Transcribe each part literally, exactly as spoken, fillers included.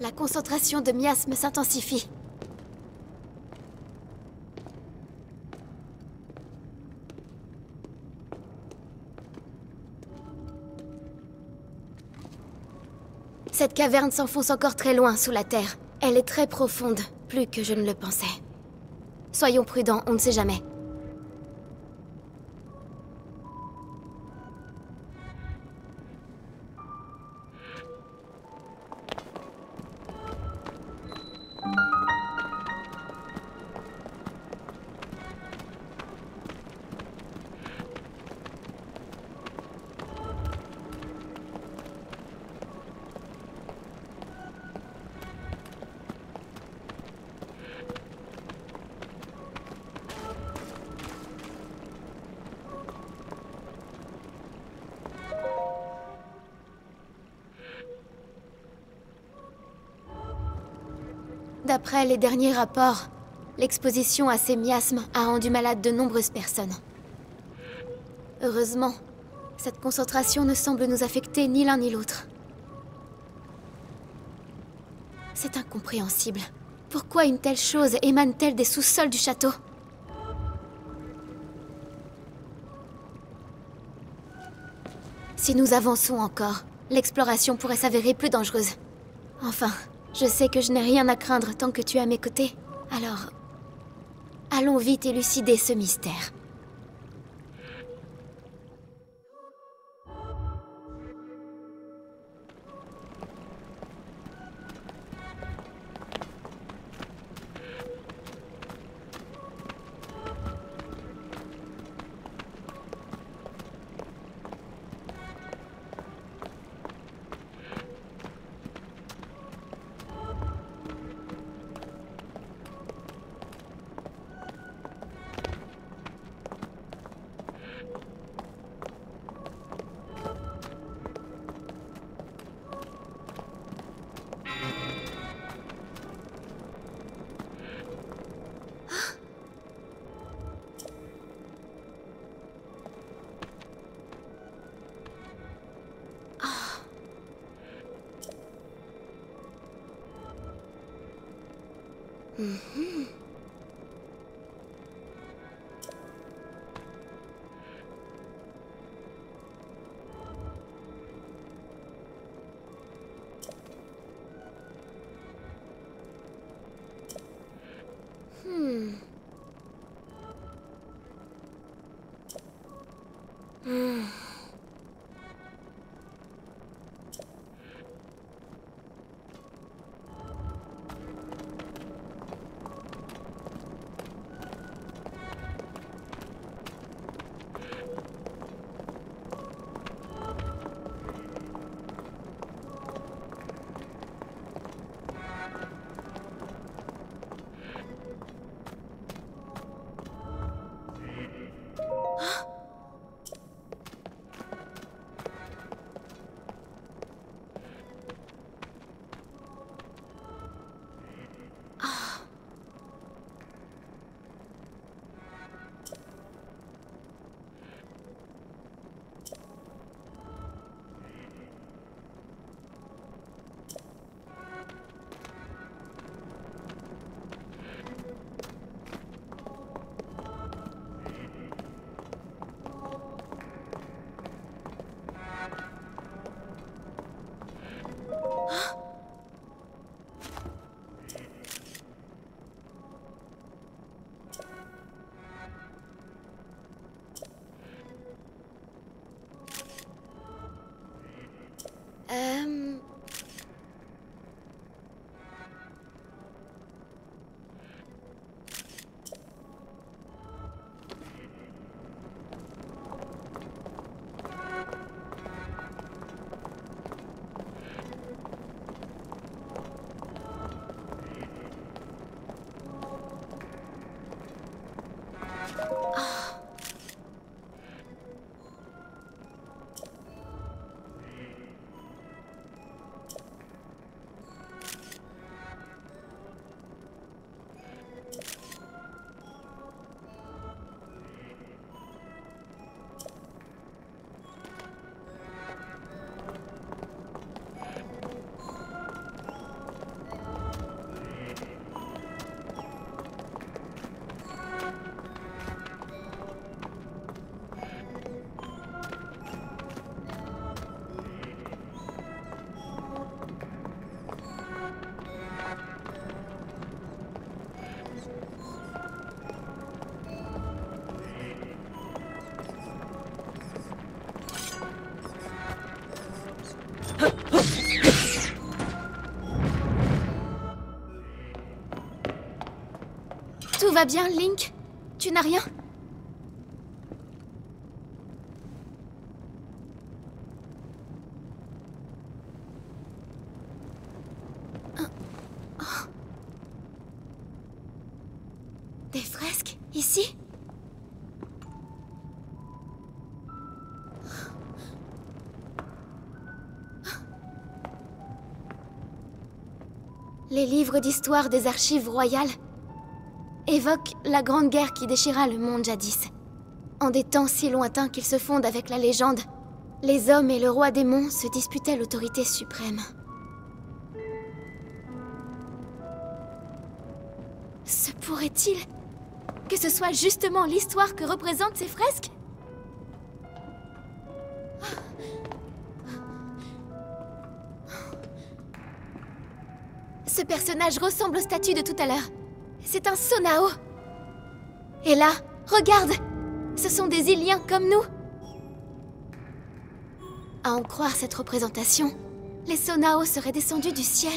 La concentration de miasmes s'intensifie. Cette caverne s'enfonce encore très loin sous la terre. Elle est très profonde, plus que je ne le pensais. Soyons prudents, on ne sait jamais. D'après les derniers rapports, l'exposition à ces miasmes a rendu malade de nombreuses personnes. Heureusement, cette concentration ne semble nous affecter ni l'un ni l'autre. C'est incompréhensible. Pourquoi une telle chose émane-t-elle des sous-sols du château ? Si nous avançons encore, l'exploration pourrait s'avérer plus dangereuse. Enfin... je sais que je n'ai rien à craindre tant que tu es à mes côtés. Alors, allons vite élucider ce mystère. Tout va bien, Link? Tu n'as rien? Des fresques, ici? Les livres d'histoire des archives royales évoquent la grande guerre qui déchira le monde jadis. En des temps si lointains qu'ils se fondent avec la légende, les hommes et le roi démon se disputaient l'autorité suprême. Se pourrait-il que ce soit justement l'histoire que représentent ces fresques ? Ce personnage ressemble aux statues de tout à l'heure. C'est un Sonau. Et là, regarde, ce sont des Iliens comme nous. À en croire cette représentation, les Sonau seraient descendus du ciel.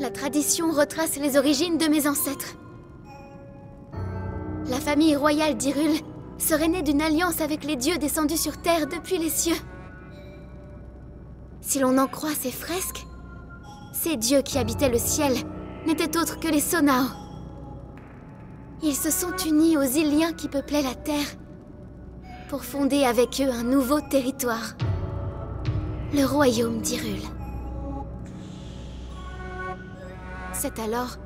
La tradition retrace les origines de mes ancêtres. La famille royale d'Hyrule serait née d'une alliance avec les dieux descendus sur Terre depuis les cieux. Si l'on en croit ces fresques, ces dieux qui habitaient le ciel n'étaient autres que les Sonau. Ils se sont unis aux Iliens qui peuplaient la Terre pour fonder avec eux un nouveau territoire, le royaume d'Hyrule. C'est alors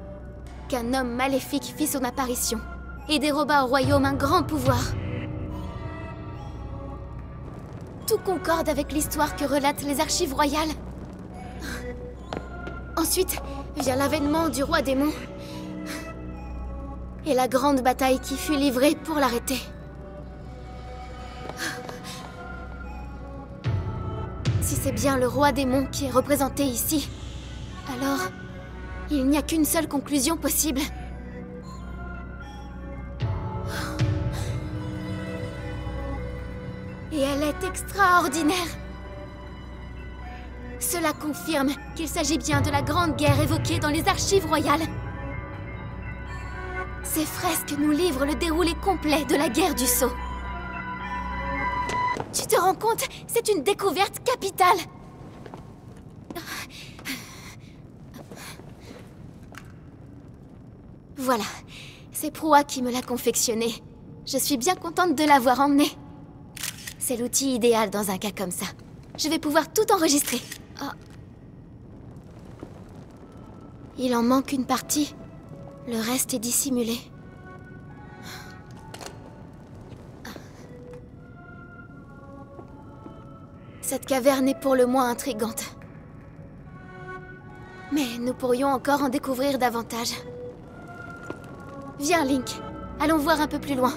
qu'un homme maléfique fit son apparition et déroba au royaume un grand pouvoir. Tout concorde avec l'histoire que relatent les archives royales. Ensuite vient l'avènement du roi démon et la grande bataille qui fut livrée pour l'arrêter. Si c'est bien le roi démon qui est représenté ici, alors il n'y a qu'une seule conclusion possible. Et elle est extraordinaire. Cela confirme qu'il s'agit bien de la grande guerre évoquée dans les archives royales. Ces fresques nous livrent le déroulé complet de la guerre du sceau. Tu te rends compte? C'est une découverte capitale. Voilà, c'est Proa qui me l'a confectionnée. Je suis bien contente de l'avoir emmenée. C'est l'outil idéal dans un cas comme ça. Je vais pouvoir tout enregistrer. Oh. Il en manque une partie. Le reste est dissimulé. Cette caverne est pour le moins intrigante. Mais nous pourrions encore en découvrir davantage. Viens, Link. Allons voir un peu plus loin.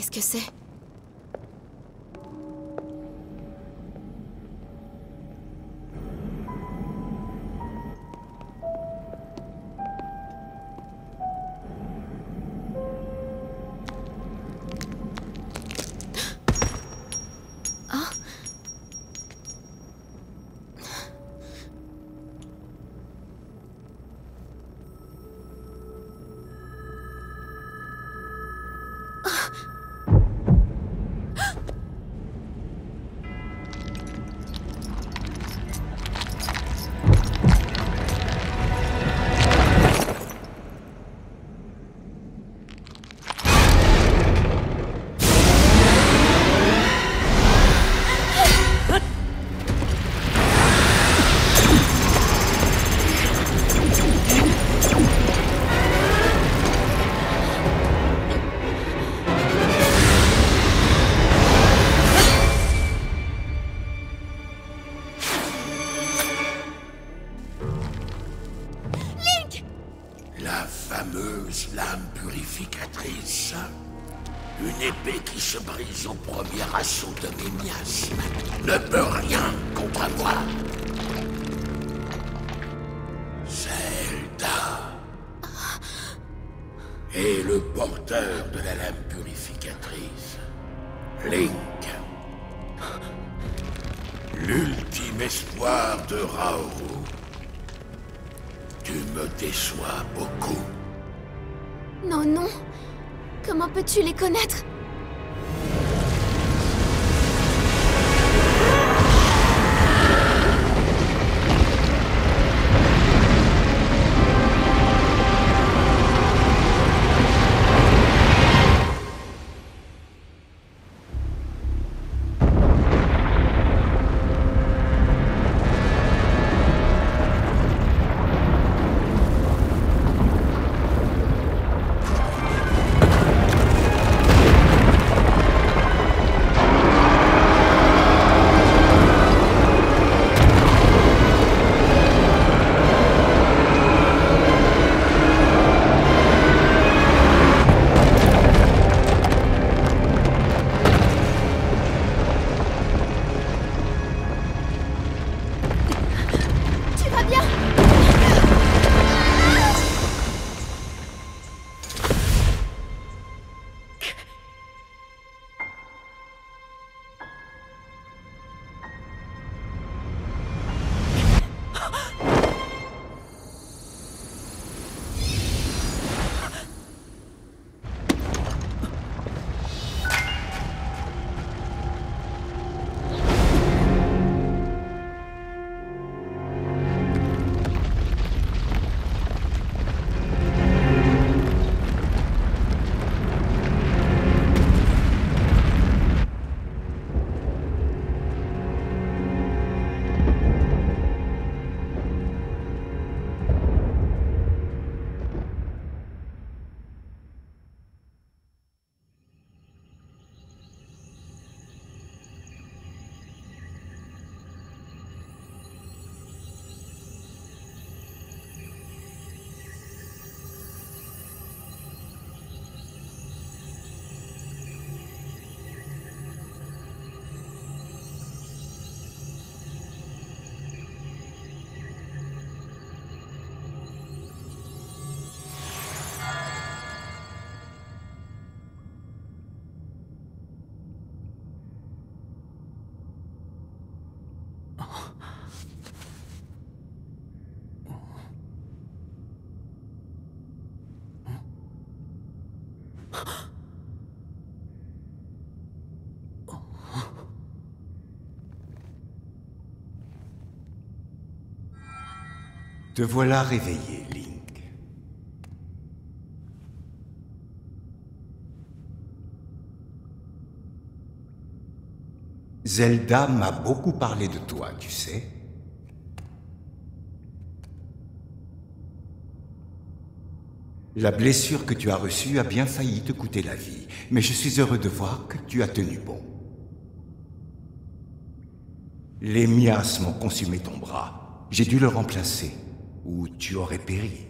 Qu'est-ce que c'est? Link, l'ultime espoir de Rauru. Tu me déçois beaucoup. Non, non. Comment peux-tu les connaître? Te voilà réveillé, Link. Zelda m'a beaucoup parlé de toi, tu sais. La blessure que tu as reçue a bien failli te coûter la vie, mais je suis heureux de voir que tu as tenu bon. Les miasmes ont consumé ton bras. J'ai dû le remplacer. Ou tu aurais péri.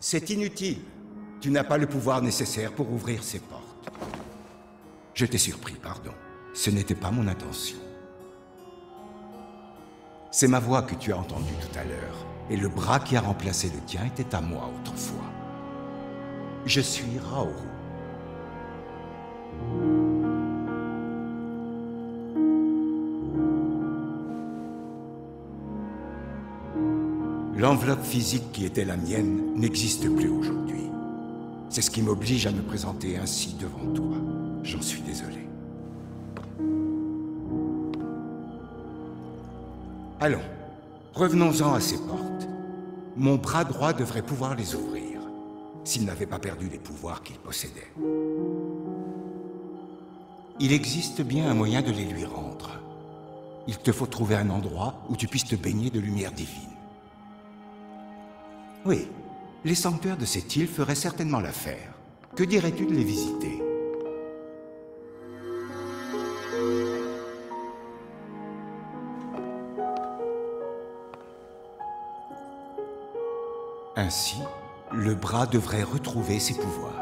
C'est inutile. Tu n'as pas le pouvoir nécessaire pour ouvrir ces portes. Je t'ai surpris, pardon. Ce n'était pas mon intention. C'est ma voix que tu as entendue tout à l'heure, et le bras qui a remplacé le tien était à moi autrefois. Je suis Rauru. L'enveloppe physique qui était la mienne n'existe plus aujourd'hui. C'est ce qui m'oblige à me présenter ainsi devant toi. J'en suis désolé. Allons, revenons-en à ces portes. Mon bras droit devrait pouvoir les ouvrir, s'il n'avait pas perdu les pouvoirs qu'il possédait. Il existe bien un moyen de les lui rendre. Il te faut trouver un endroit où tu puisses te baigner de lumière divine. Oui, les sanctuaires de cette île feraient certainement l'affaire. Que dirais-tu de les visiter? Ainsi, le bras devrait retrouver ses pouvoirs.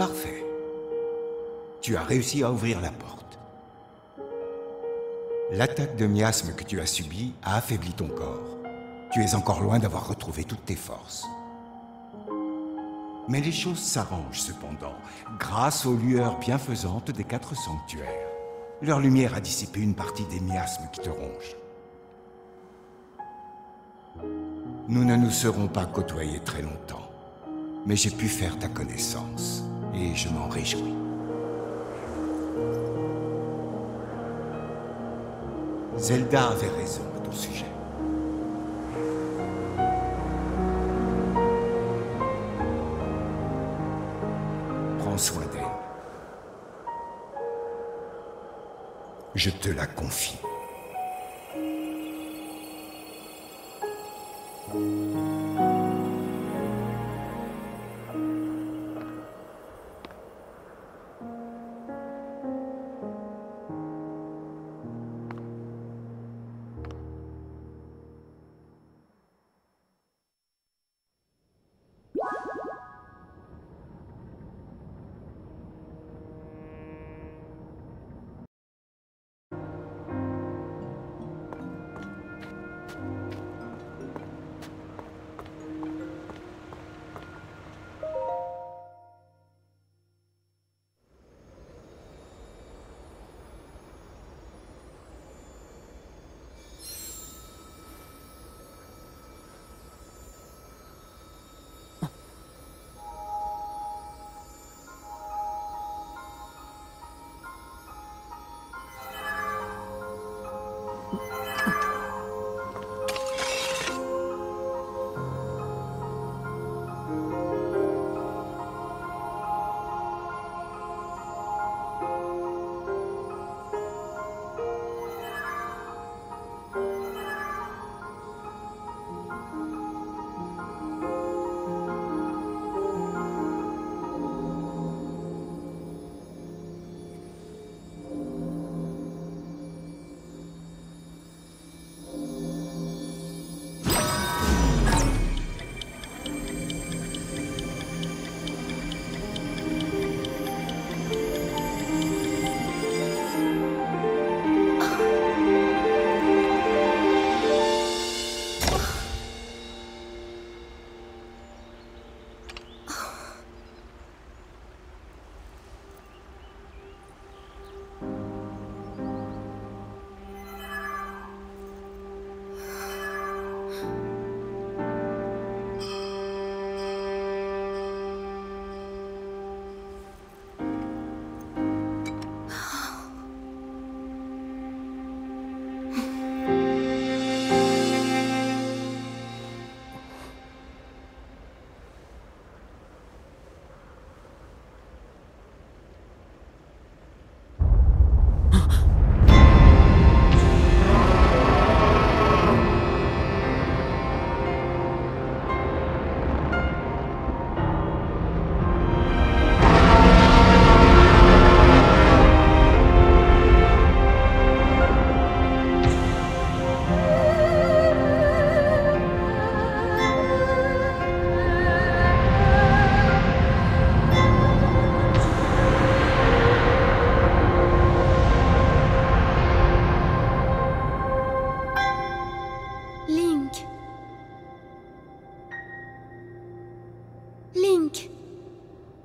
Parfait. Tu as réussi à ouvrir la porte. L'attaque de miasme que tu as subie a affaibli ton corps. Tu es encore loin d'avoir retrouvé toutes tes forces. Mais les choses s'arrangent cependant, grâce aux lueurs bienfaisantes des quatre sanctuaires. Leur lumière a dissipé une partie des miasmes qui te rongent. Nous ne nous serons pas côtoyés très longtemps, mais j'ai pu faire ta connaissance, et je m'en réjouis. Zelda avait raison à ton sujet. Prends soin d'elle. Je te la confie.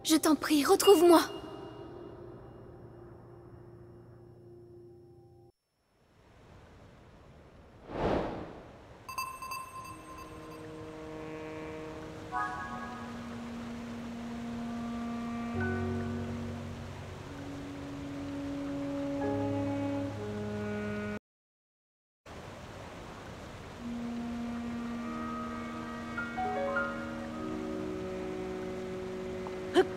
Je t'en prie, retrouve-moi. Hup!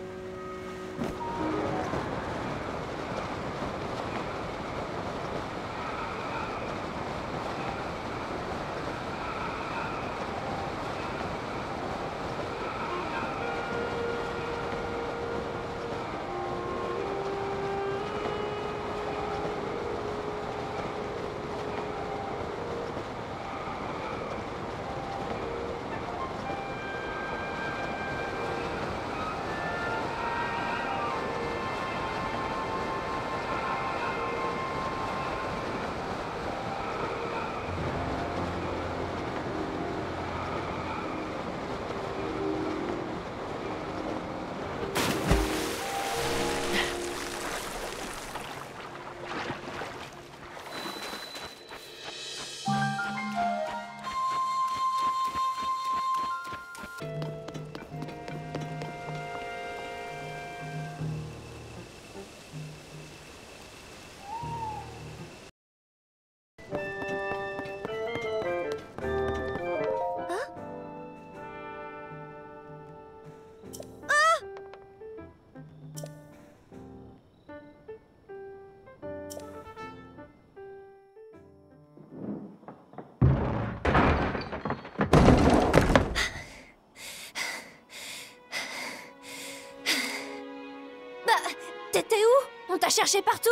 t'a cherché partout.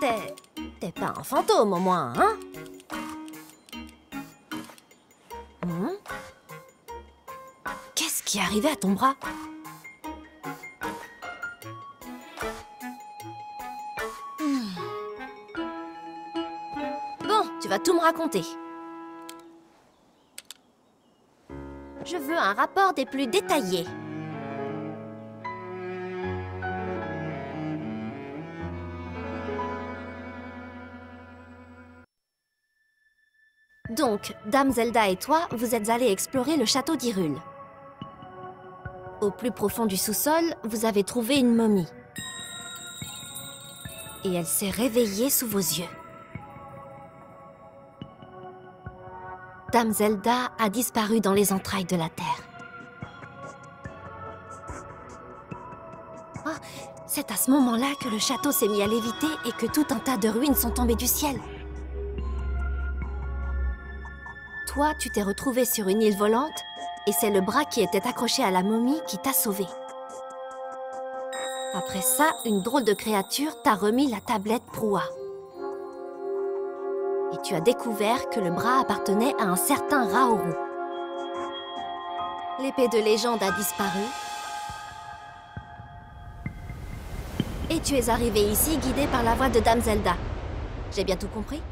T'es... t'es pas un fantôme, au moins, hein? Hum? Qu'est-ce qui est arrivé à ton bras? Hum. Bon, tu vas tout me raconter. Je veux un rapport des plus détaillés. Donc, Dame Zelda et toi, vous êtes allés explorer le château d'Hyrule. Au plus profond du sous-sol, vous avez trouvé une momie. Et elle s'est réveillée sous vos yeux. Dame Zelda a disparu dans les entrailles de la Terre. Oh, c'est à ce moment-là que le château s'est mis à léviter et que tout un tas de ruines sont tombées du ciel. Toi, tu t'es retrouvé sur une île volante, et c'est le bras qui était accroché à la momie qui t'a sauvé. Après ça, une drôle de créature t'a remis la tablette Proa. Et tu as découvert que le bras appartenait à un certain Rauru. L'épée de légende a disparu. Et tu es arrivé ici guidé par la voix de Dame Zelda. J'ai bien tout compris ?